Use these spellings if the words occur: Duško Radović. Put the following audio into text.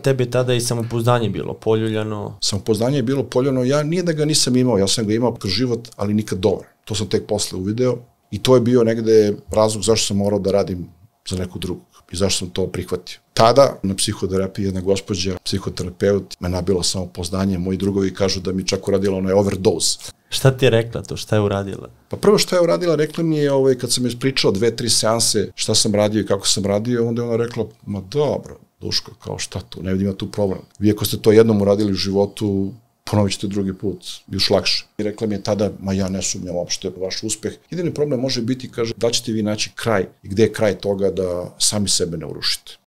Tebe tada i samopouzdanje bilo poljuljano? Samopouzdanje je bilo poljuljano, ja nije da ga nisam imao, ja sam ga imao kroz život, ali nikad dobro. To sam tek posle uvideo i to je bio negde razlog zašto sam morao da radim za neku drugog i zašto sam to prihvatio. Tada na psihoterapiji jedna gospođa, psihoterapeut, me nabila samopouzdanje, moji drugovi kažu da mi čak uradila onaj overdose. Šta ti je rekla to? Šta je uradila? Pa prvo što je uradila, rekla mi je kad sam ispričala 2-3 seanse šta sam radio i kako sam radio, onda je ona rekla, ma dobro, Duško, kao šta tu, ne vidim ja tu problem. Vi ako ste to jednom uradili u životu, ponovit ćete drugi put, još lakše. I rekla mi je tada, ma ja ne sumnjam uopšte vaš uspeh. Jedini problem može biti, kaže, da ćete vi naći kraj i gde je kraj toga da sami sebe ne urušite.